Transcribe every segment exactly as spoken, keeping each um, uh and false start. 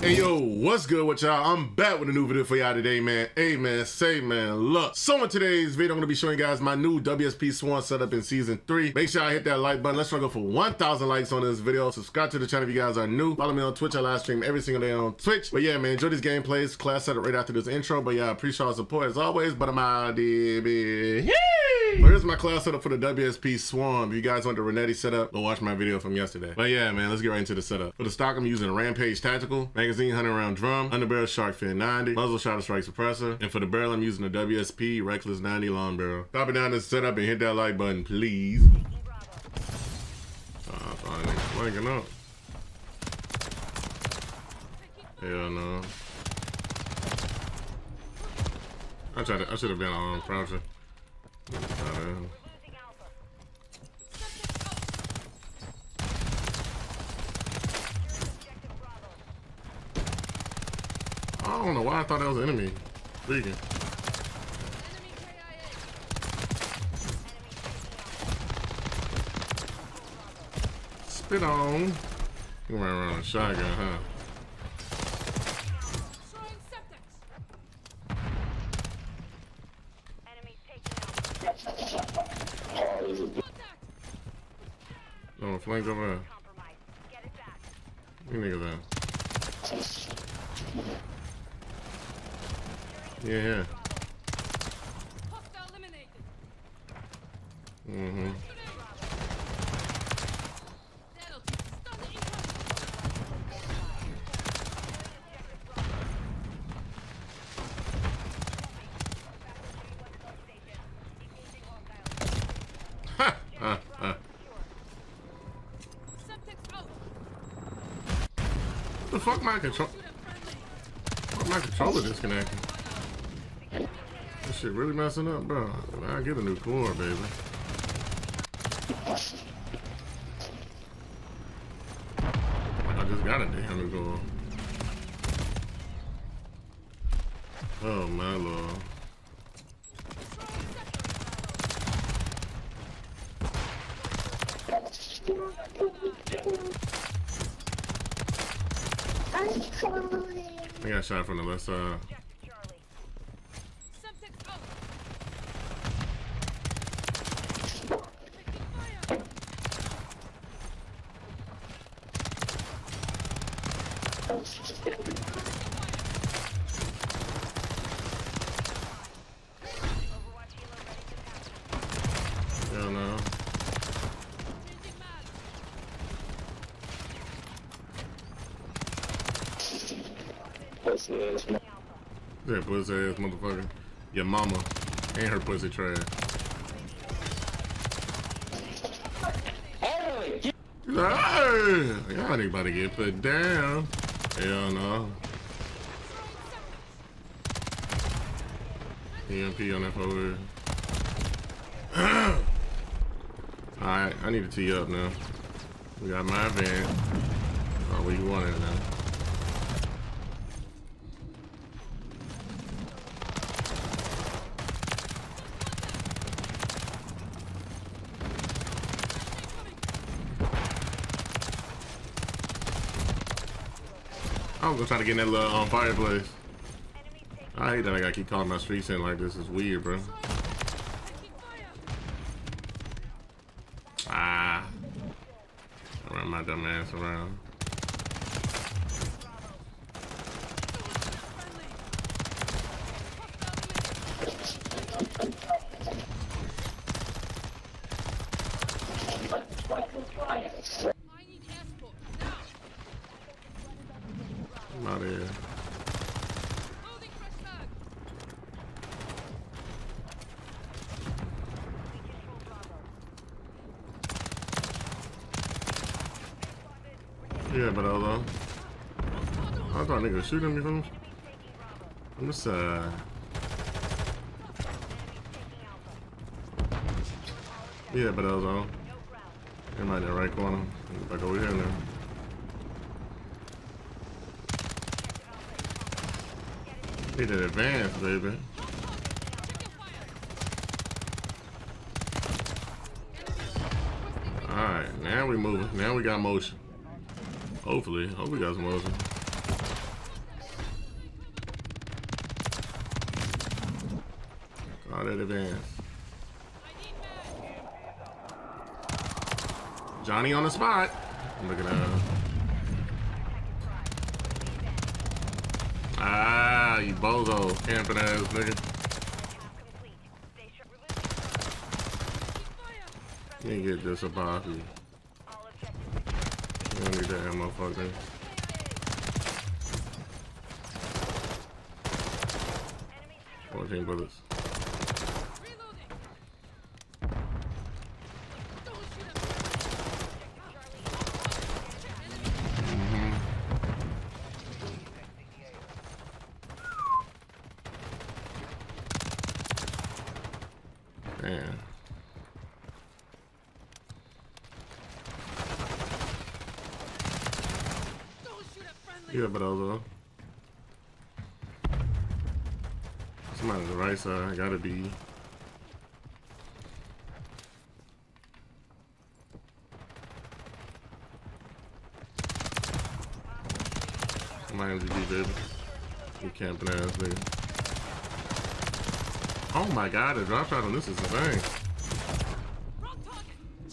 Hey yo, what's good with y'all? I'm back with a new video for y'all today, man. Hey man, say man, look. So in today's video, I'm gonna be showing you guys my new W S P Swarm setup in season three. Make sure I hit that like button. Let's try to go for one thousand likes on this video. Subscribe to the channel if you guys are new. Follow me on Twitch. I live stream every single day on Twitch. But yeah, man, enjoy these gameplays. Class setup right after this intro. But yeah, I appreciate y'all support as always. But I'm out here, baby. But here's my class setup for the W S P Swarm. If you guys want the Renetti setup, go watch my video from yesterday. But yeah, man, let's get right into the setup. For the stock, I'm using Rampage Tactical, magazine one hundred round drum, underbarrel shark fin ninety, muzzle shutter strike suppressor, and for the barrel, I'm using the W S P Reckless ninety long barrel. Copy down this setup and hit that like button, please. Oh, I thought I was flanking up. Hell no. I tried to, I should have been on crouching. I don't know why I thought that was an enemy. Freaking. Spit on. You ran around a shotgun, huh? No, flank over there. You niggas out. Yeah, yeah. Mm-hmm. Ha! Ha! Ha! What the fuck, my control? Fuck, my controller disconnected. This shit really messing up, bro. I get a new core, baby. I just got a damn new core. Oh my lord. I got shot from the left side. Hell no. Yeah, pussy ass motherfucker. Your mama and her pussy trash. Hey! Y'all ain't about to get put down. Hell no. E M P on that over. Alright, I need to tee up now. We got my van. Oh, where you want it now? I was gonna try to get in that little um, fireplace. I hate that I gotta keep calling my streets in like this. It's weird, bro. Ah. I run my dumb ass around. I'm out of here. Yeah, but although I thought niggas shooting me from on the side. Yeah, but although they might in the right corner. Back over here now. They did advance, baby. All right, now. we moving. Now we got motion. Hopefully. Hope we got some motion. All that advance. Johnny on the spot. Look at that. Ah, you bozo. Camping ass nigga. You can get this about you. You don't need that ammo, motherfucker. fourteen bullets. Mm-hmm. Man. Yeah, but although somebody on the right side, gotta be. My M G B, baby. You camping ass, baby. Oh my god, the drop shot on this is insane. I'm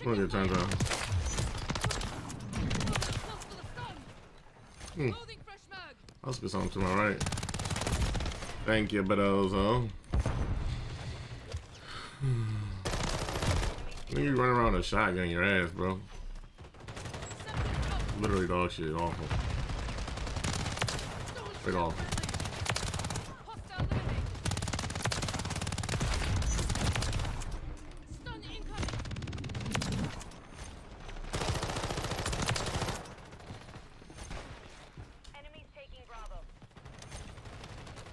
gonna get turned down. Hmm. I'll spit something to my right. Thank you, Bedozo. You run around with a shotgun in your ass, bro. Literally dog shit, awful. Straight awful.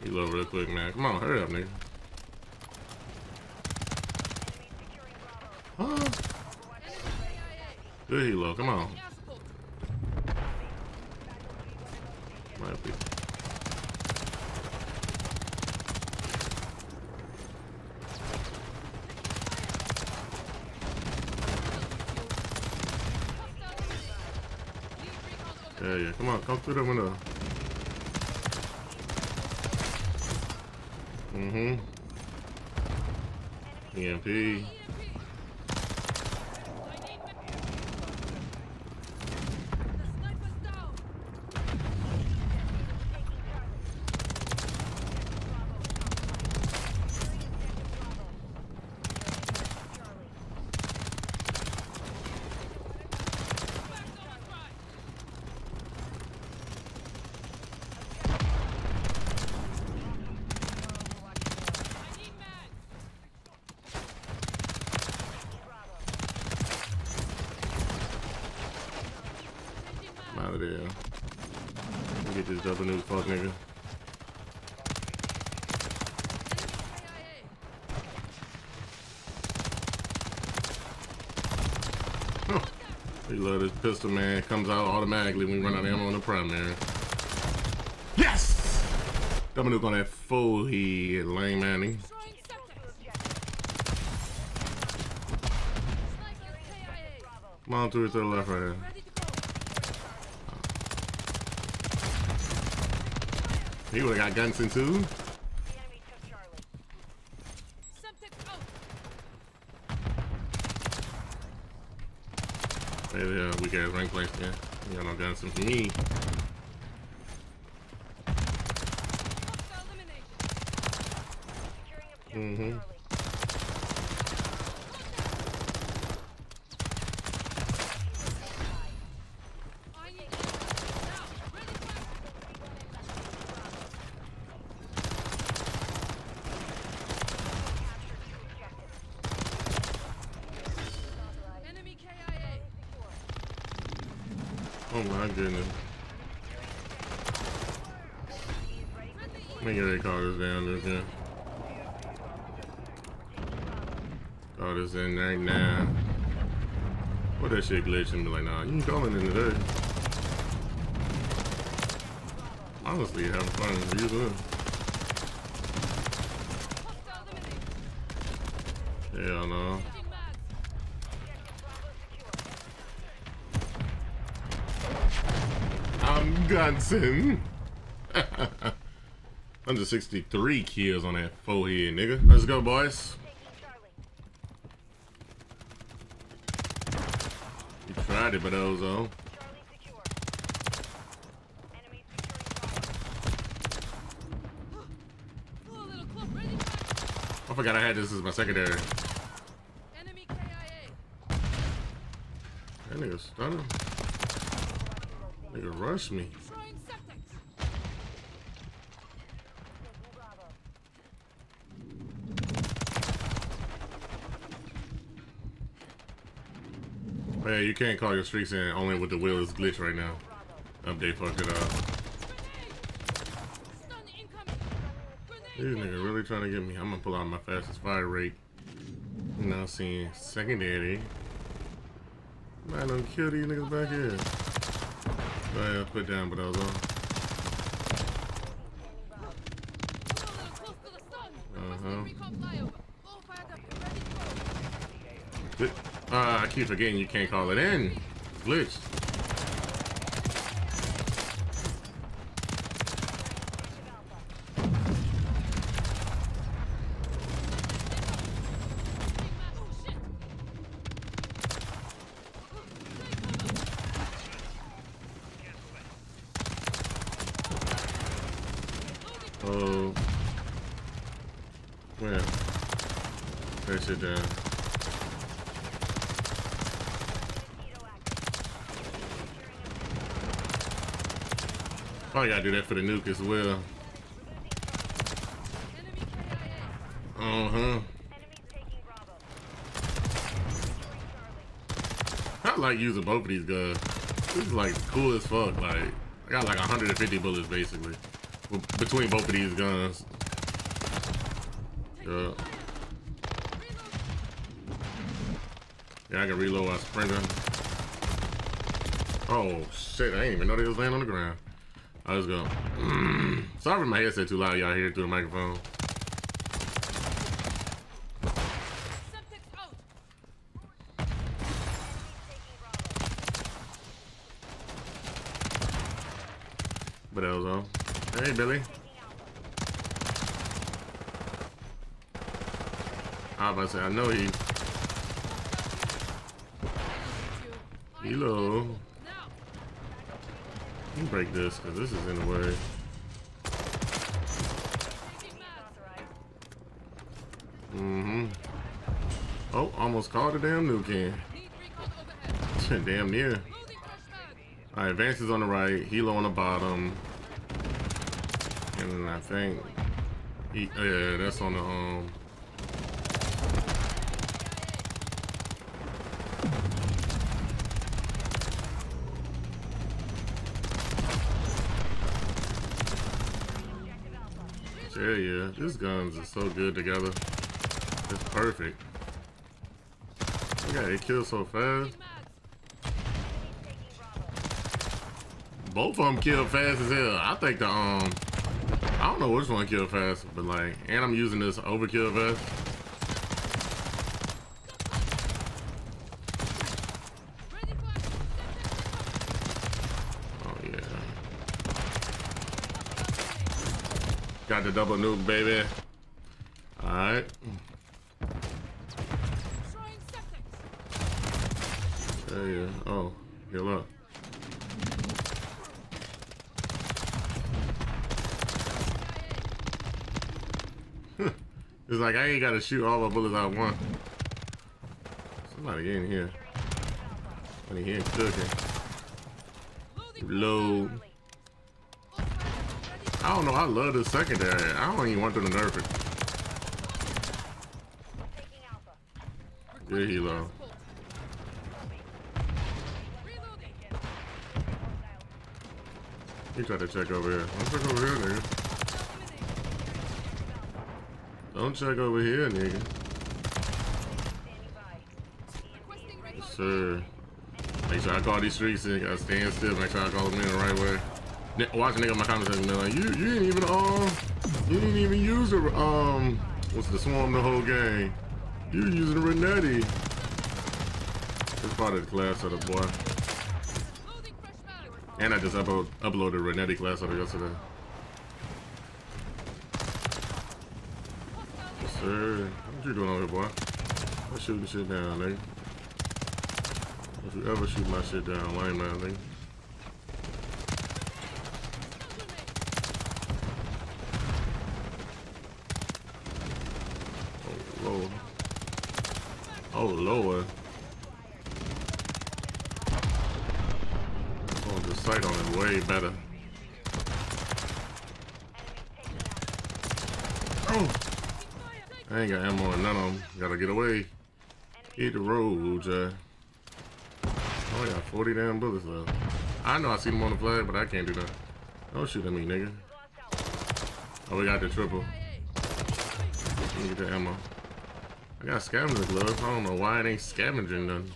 Reload real quick, man. Come on, hurry up, nigga. Huh? Good helo, come on. Might be. Yeah, yeah, come on, come through the window. Mm-hmm. E M P. Out of there. Get this double new fuck nigga. Huh. We love this pistol, man. It comes out automatically when we run out of ammo in the primary. Yes! Double nuke on that full head, lame manning. Come on through to the left right there. He would've got guns in too. Hey there, uh, weak ass rank place there. You got no guns in for me. Mm-hmm. Oh my goodness. Let me get ready to call this down this here. Call this in right now. What that shit glitching be like, nah, you can call it in the dirt. Honestly, having fun is beautiful. Hell no. I'm dancing. one hundred sixty-three kills on that forehead, nigga. Let's go, boys. You tried it, but those though. I forgot I had this as my secondary. Enemy K I A. That nigga stunning. Nigga rushed me. Hey, you can't call your streaks in only with the wheel is glitched right now. Update fucked it up. This nigga really trying to get me. I'm gonna pull out my fastest fire rate. Now seeing secondary. Man, don't kill these niggas back here. Oh yeah, put down, but I was on. Uh-huh. Ah, uh, I keep forgetting you can't call it in. It's glitched. Oh, where? Face it down. Probably gotta do that for the nuke as well. Uh huh. I like using both of these guns. This is like cool as fuck. Like I got like one hundred fifty bullets basically. Between both of these guns. Yeah. Yeah, I can reload our sprinter. Oh shit, I didn't even know they was laying on the ground. All right, let's go. Mm. Sorry if my headset too loud, y'all hear it through the microphone. But that was all. Hey, Billy. I was about to say, I know he. Hello. You break this, because this is in the way. Mm-hmm. Oh, almost called a damn nuke in. Damn near. All right, Advance is on the right. Helo on the bottom. And I think, he, oh yeah, that's on the um. Yeah, yeah, these guns are so good together. It's perfect. Okay, it kills so fast. Both of them kill fast as hell. I think the um. I don't know which one killed fast, but like, and I'm using this overkill vest. Oh yeah. Got the double nuke, baby. Alright. There you go. Oh, good luck. It's like I ain't gotta shoot all my bullets out one. Somebody in here. Somebody here cooking. Low. I don't know. I love the secondary. I don't even want them to nerf it. Good helo. He tried to check over here. Don't check over here, nigga. Don't check over here, nigga. Yes, sir. Make sure I call these streets in. I stand still. Make sure I call them in the right way. N Watch a nigga in my comments and be like, you, you didn't even, um, you didn't even use the, um, what's the swarm the whole game? You using the Renetti. It's part of the class of the boy. And I just upload, uploaded Renetti class on yesterday. Yes, sir. What you doing over here, boy? I'm shooting shit down, nigga. If you ever shoot my shit down, lame man, nigga. Oh, Lord. Oh, Lord. Oh, the sight on it way better. Oh! I ain't got ammo on none of them. Gotta get away. Hit the road, Jay. Oh, I got forty damn bullets left. I know I see them on the flag, but I can't do that. Don't shoot at me, nigga. Oh, we got the triple. Let me get the ammo. I got scavenger gloves. I don't know why it ain't scavenging nothing.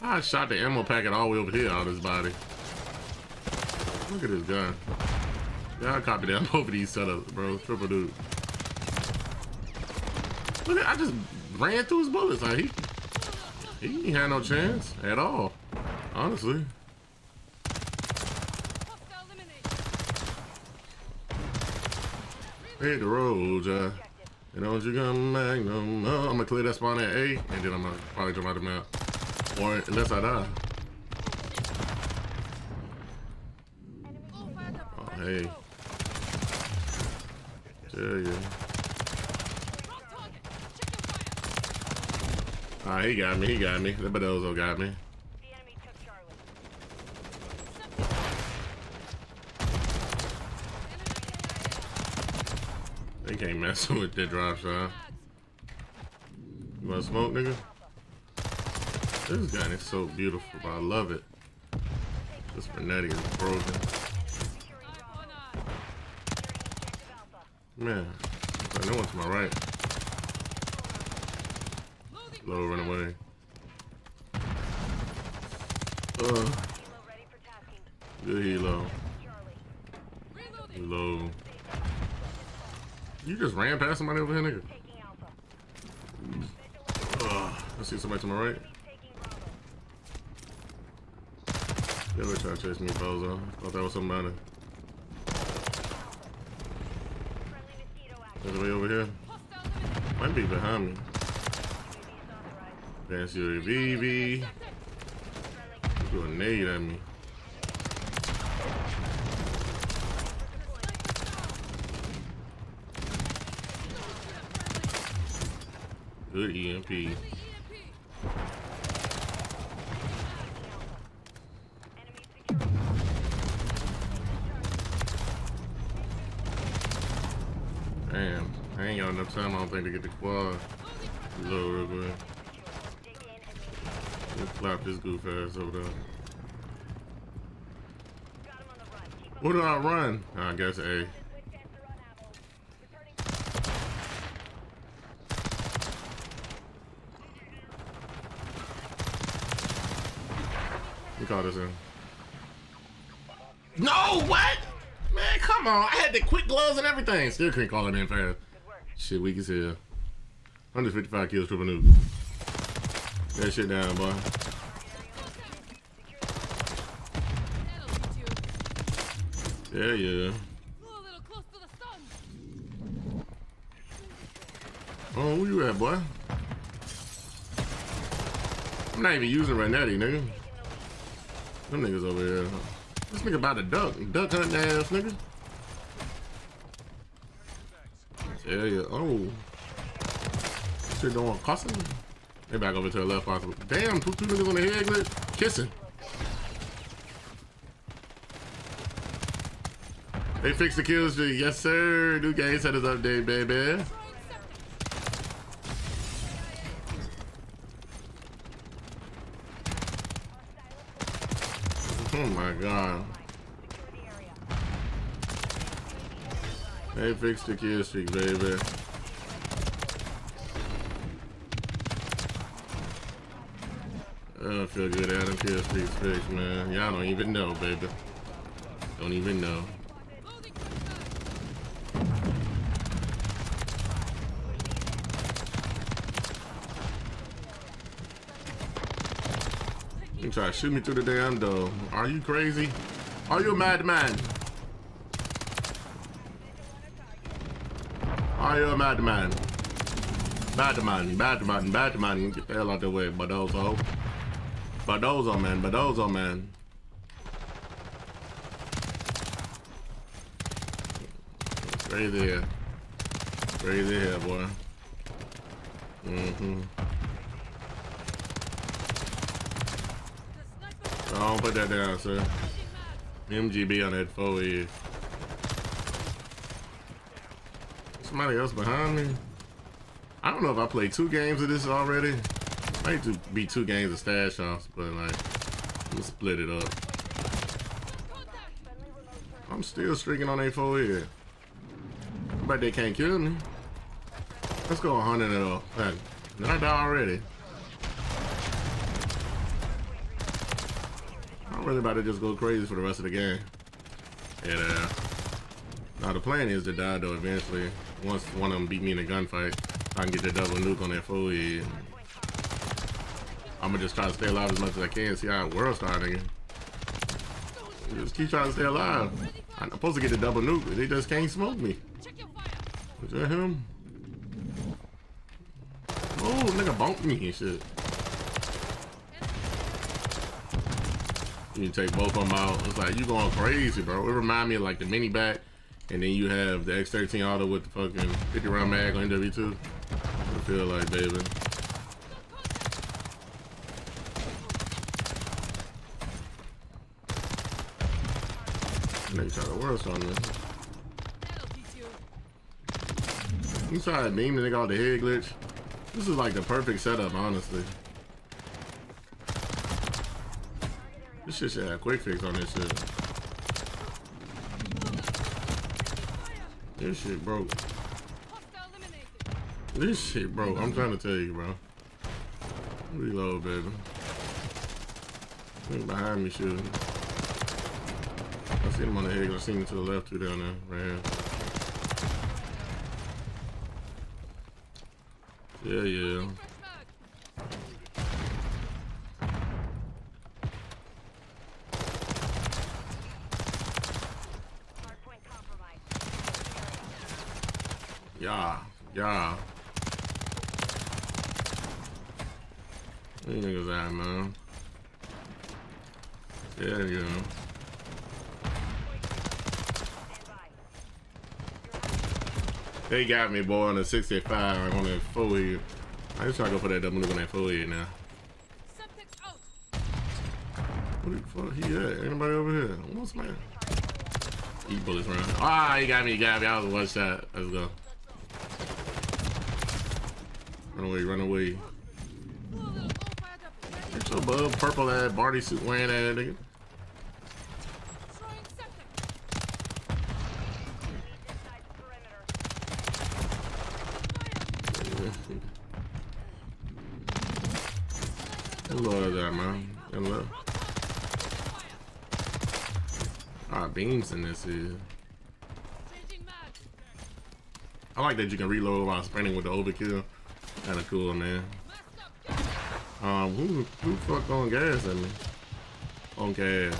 I shot the ammo packet all the way over here out of his body. Look at this gun. Yeah, I copied that over these setups, bro. Triple dude. Look at, I just ran through his bullets. Like, he he ain't had no chance at all, honestly. Hit the road, uh, and don't you come back no more. I'm gonna clear that spawn at A, and then I'm gonna probably jump out of the map, or unless I die. Oh, hey, tell you. Ah, he got me, he got me. The Bedozo got me. The enemy took Charlie. They can't mess with that drop shot. You wanna smoke, nigga? This gun is so beautiful, but I love it. This Renetti is broken. Man, there's no one to my right. Low, run away. Uh, good helo. Low. You just ran past somebody over here, nigga. Uh, I see somebody to my right. They were trying to chase me, Bozo. I thought that was somebody. There's a way over here. Might be behind me. Fancy U A V. Threw a nade at me. Good E M P. Damn, I ain't got enough time, I don't think, to get the quad. Low real quick. Flop this goof ass over there. Where do I run? Oh, I guess A. We call this in. No, what? Man, come on. I had the quick gloves and everything. Still couldn't call it in fast. Shit, weak as hell. one fifty-five kills, triple nuke. That shit down, boy. Yeah, yeah. Oh, where you at, boy? I'm not even using Renetti, nigga. Them niggas over here. This nigga about to duck. Duck hunting ass, nigga. Yeah, yeah. Oh. Shit don't want cussing. They back over to the left possible. Damn, two, two niggas on the head, nigga. Kissing. They fixed the kill streak. Yes, sir. New game set us up, day, baby. Oh, my God. They fixed the kill streak, baby. I don't feel good at them kill streaks fixed, man. Y'all don't even know, baby. Don't even know. You try to shoot me through the damn door. Are you crazy? Are you a madman? Are you a madman? Madman, madman, madman. You get the hell out of the way, Badozo. Badozo, man. Badozo, man. Right there. Right there, boy. Mm-hmm. Don't put that down, sir. M G B on that forehead. Somebody else behind me? I don't know if I played two games of this already. Might be two games of stash offs, but like, I'm gonna split it up. I'm still streaking on that forehead. I bet they can't kill me. Let's go one hundred it up. Hey, did I die already? I'm really about to just go crazy for the rest of the game. And uh, now the plan is to die though eventually. Once one of them beat me in a gunfight, I can get the double nuke on that fool head. I'm gonna just try to stay alive as much as I can. See how the world's starting. Just keep trying to stay alive. I'm supposed to get the double nuke, but they just can't smoke me. Is that him? Oh, nigga bumped me and shit. You take both of them out. It's like, you going crazy, bro. It remind me of like the mini back, and then you have the X thirteen auto with the fucking fifty round mag on N W two. I feel like, baby. They try to worse on this. You try to beam the nigga out the head glitch. This is like the perfect setup, honestly. This shit should have quick fix on this shit. This shit broke. This shit broke. I'm trying to tell you, bro. Reload, baby. Thing behind me shooting. I seen him on the head. I seen him to the left too down there. Right here. Yeah, yeah. Yeah, yeah. These niggas out, man. Yeah, yeah. They got me, boy, on the sixty-five, on that full head. I just try to go for that double nuke on that full head now. What the fuck he at? Anybody over here? What's my... Eat bullets around. Ah, he got me, he got me. I was one shot. Let's go. Run away, run away. Get your bub, purple ass, Barty suit wearing ass, nigga. Beams in this is. I like that you can reload while sprinting with the overkill. Kinda cool, man. Um, who who fuck on gas at me? On gas.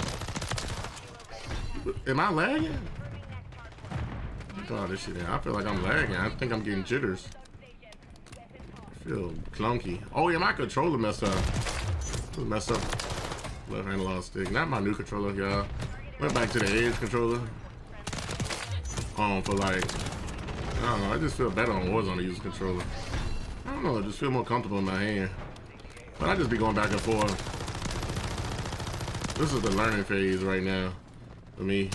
Am I lagging? God, this shit. I feel like I'm lagging. I think I'm getting jitters. I feel clunky. Oh yeah, my controller messed up. Messed up. Left hand analog stick. Not my new controller, y'all. Went back to the edge controller. Um, for like, I don't know, I just feel better on Warzone to use a controller. I don't know, I just feel more comfortable in my hand. But I just be going back and forth. This is the learning phase right now for me.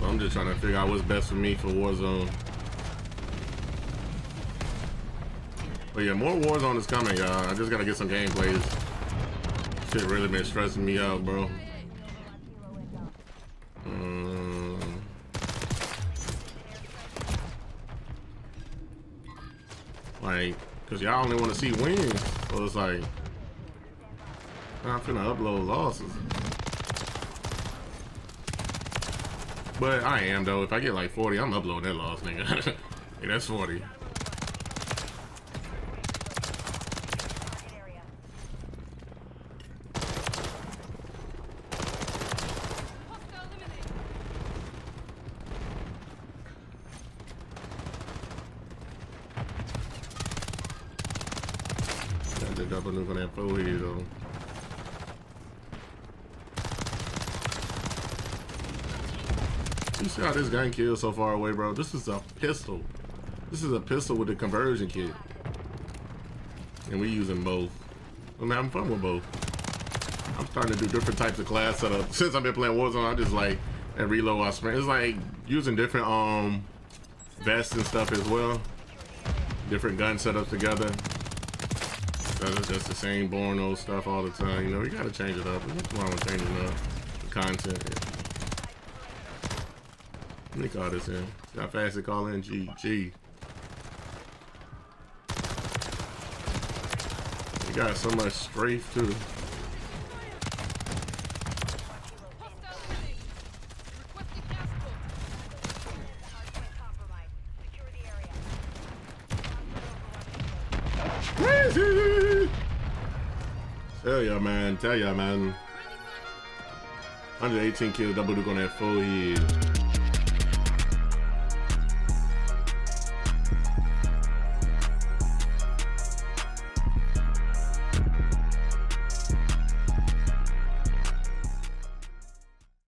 So I'm just trying to figure out what's best for me for Warzone. But yeah, more Warzone is coming, y'all. I just gotta get some gameplays. Shit really been stressing me out, bro. Um, like, cause y'all only wanna see wins. So it's like, I'm finna upload losses. But I am though, if I get like forty, I'm uploading that loss, nigga. Hey, that's forty. to drop a nuke on that floor here though. You see how this gun killed so far away, bro? This is a pistol. This is a pistol with a conversion kit. And we using both. I'm having fun with both. I'm starting to do different types of class setups. Since I've been playing Warzone, I just like, and reload I sprint. It's like using different um vests and stuff as well. Different gun setups together. That's just the same boring old stuff all the time. You know, we gotta change it up. What's wrong with changing up the content? Let me call this in. How fast to call in? G G. You got so much strafe too. Crazy! Tell ya man, tell ya man. one eighteen kills, double duke on that full head.